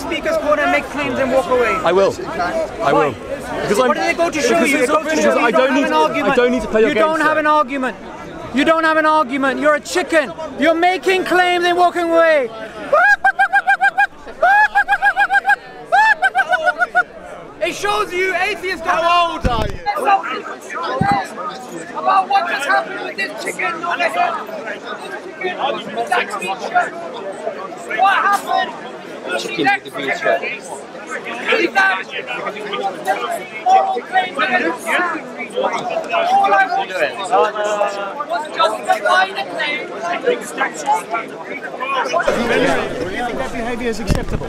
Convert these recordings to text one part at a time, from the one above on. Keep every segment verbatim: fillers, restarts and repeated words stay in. speaker's corner and make claims and walk away? I will. I will. Because what do they go to show you? Go to show you I don't, don't need, have an argument. I don't need to play your You game, don't sir. have an argument. You don't have an argument. You're a chicken. You're making claims and walking away. It shows you atheists. How old are you? About what just happened with this chicken over here. This chicken with that What happened? Chicken with the that behaviour is acceptable?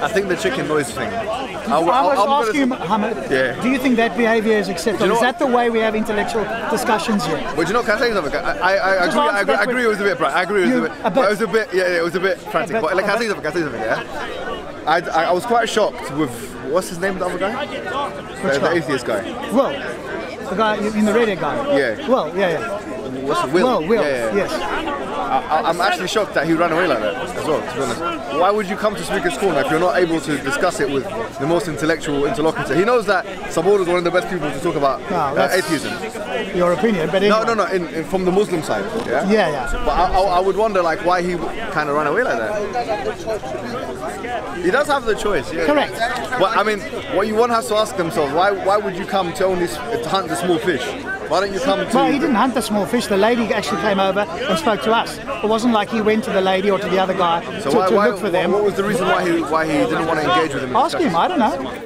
I think the chicken noise thing. I was asking you, Mohammed, yeah. do you think that behaviour is acceptable? You know, is that the way we have intellectual discussions here? Well, do you know, can I say something? I, I, I, agree, I, agree, I agree it was a bit frantic. I agree it was you, a, bit, a bit. It was a bit, yeah, yeah, it was a bit frantic. A bit, but like, can I say something? Can I say something? Yeah. I, I, I was quite shocked with, what's his name, the other guy? The, the atheist guy. Well, the guy in the radio guy. Yeah. Well, yeah, yeah. What's it, Will? Well, Will, yeah, yeah. yes. I, I'm actually shocked that he ran away like that as well, to be honest. Why would you come to Speaker's Corner if you're not able to discuss it with the most intellectual interlocutor? He knows that Sabor is one of the best people to talk about no, uh, atheism. Your opinion, but anyway. No, no, no, in, in, from the Muslim side. Yeah, yeah. yeah. But I, I, I would wonder like why he kind of ran away like that. He does have the choice, yeah. Correct. But I mean, what you one has to ask themselves, why, why would you come to only to hunt the small fish? Why don't you come to... Well, he didn't hunt the small fish. The lady actually came over and spoke to us. It wasn't like he went to the lady or to the other guy so to, why, to look why, for them. What was the reason why he, why he didn't want to engage with them? Ask him, I don't know.